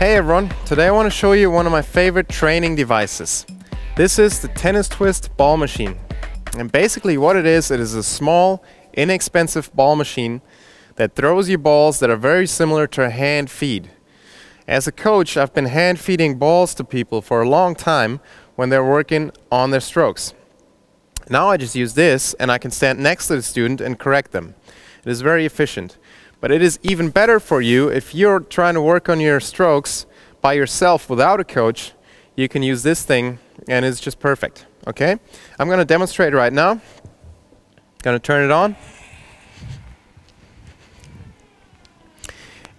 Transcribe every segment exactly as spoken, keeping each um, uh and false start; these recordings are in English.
Hey everyone, today I want to show you one of my favorite training devices. This is the Tennis Twist Ball Machine. And basically what it is, it is a small, inexpensive ball machine that throws you balls that are very similar to a hand feed. As a coach, I've been hand feeding balls to people for a long time when they're working on their strokes. Now I just use this and I can stand next to the student and correct them. It is very efficient. But it is even better for you if you're trying to work on your strokes by yourself without a coach. You can use this thing and it's just perfect. Okay? I'm going to demonstrate right now. Going to turn it on.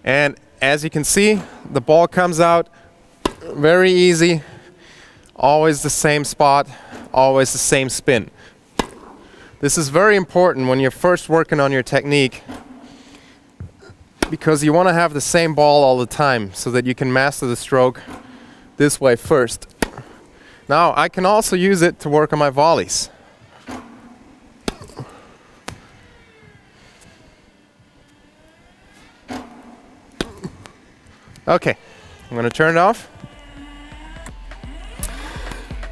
And as you can see, the ball comes out very easy. Always the same spot, always the same spin. This is very important when you're first working on your technique, because you want to have the same ball all the time so that you can master the stroke this way first. Now I can also use it to work on my volleys. Okay, I'm going to turn it off.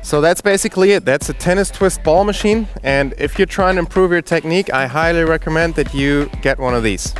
So that's basically it. That's a Tennis Twist Ball Machine, and if you're trying to improve your technique, I highly recommend that you get one of these.